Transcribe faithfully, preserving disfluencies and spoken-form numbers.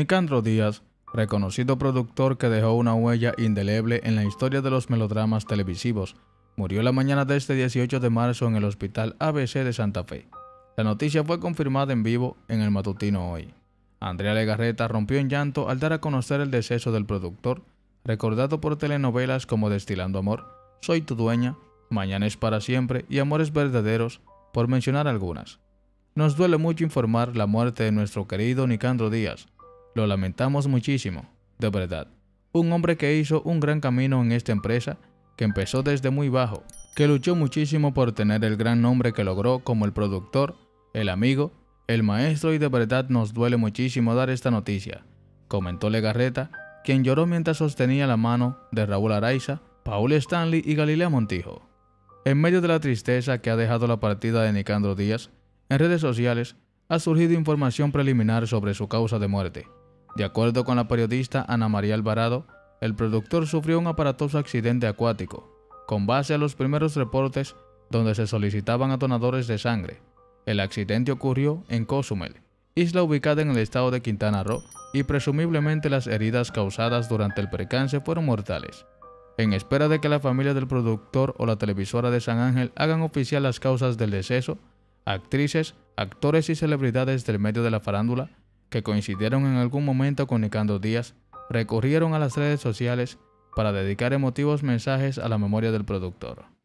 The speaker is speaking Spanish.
Nicandro Díaz, reconocido productor que dejó una huella indeleble en la historia de los melodramas televisivos, murió la mañana de este dieciocho de marzo en el Hospital A B C de Santa Fe. La noticia fue confirmada en vivo en El Matutino Hoy. Andrea Legarreta rompió en llanto al dar a conocer el deceso del productor, recordado por telenovelas como Destilando Amor, Soy tu Dueña, Mañana es para Siempre y Amores Verdaderos, por mencionar algunas. Nos duele mucho informar la muerte de nuestro querido Nicandro Díaz. Lo lamentamos muchísimo, de verdad. Un hombre que hizo un gran camino en esta empresa, que empezó desde muy bajo, que luchó muchísimo por tener el gran nombre que logró como el productor, el amigo, el maestro, y de verdad nos duele muchísimo dar esta noticia, comentó Legarreta, quien lloró mientras sostenía la mano de Raúl Araiza, Paul Stanley y Galilea Montijo. En medio de la tristeza que ha dejado la partida de Nicandro Díaz, en redes sociales ha surgido información preliminar sobre su causa de muerte. De acuerdo con la periodista Ana María Alvarado, el productor sufrió un aparatoso accidente acuático, con base a los primeros reportes donde se solicitaban a donadores de sangre. El accidente ocurrió en Cozumel, isla ubicada en el estado de Quintana Roo, y presumiblemente las heridas causadas durante el percance fueron mortales. En espera de que la familia del productor o la televisora de San Ángel hagan oficial las causas del deceso, actrices, actores y celebridades del medio de la farándula que coincidieron en algún momento con Nicandro Díaz recurrieron a las redes sociales para dedicar emotivos mensajes a la memoria del productor.